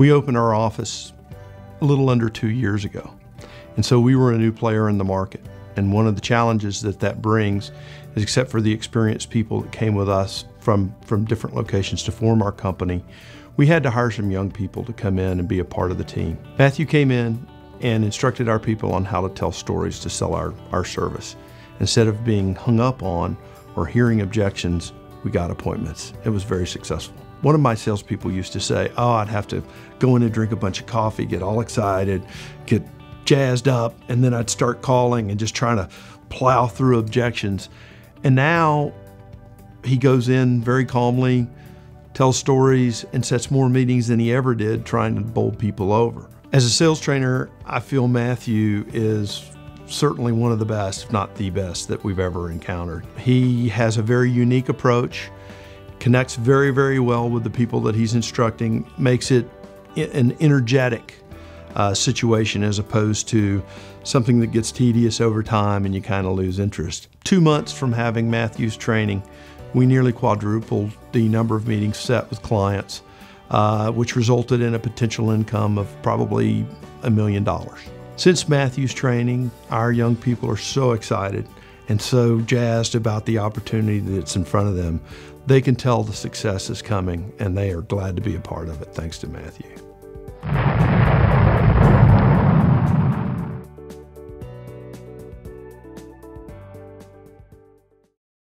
We opened our office a little under 2 years ago, and so we were a new player in the market. And one of the challenges that that brings is, except for the experienced people that came with us from different locations to form our company, we had to hire some young people to come in and be a part of the team. Matthew came in and instructed our people on how to tell stories to sell our service. Instead of being hung up on or hearing objections, we got appointments. It was very successful. One of my salespeople used to say, oh, I'd have to go in and drink a bunch of coffee, get all excited, get jazzed up, and then I'd start calling and just trying to plow through objections. And now he goes in very calmly, tells stories, and sets more meetings than he ever did trying to bowl people over. As a sales trainer, I feel Matthew is certainly one of the best, if not the best, that we've ever encountered. He has a very unique approach, connects very, very well with the people that he's instructing, makes it an energetic situation as opposed to something that gets tedious over time and you kind of lose interest. 2 months from having Matthew's training, we nearly quadrupled the number of meetings set with clients, which resulted in a potential income of probably $1 million. Since Matthew's training, our young people are so excited and so jazzed about the opportunity that's in front of them. They can tell the success is coming, and they are glad to be a part of it, thanks to Matthew.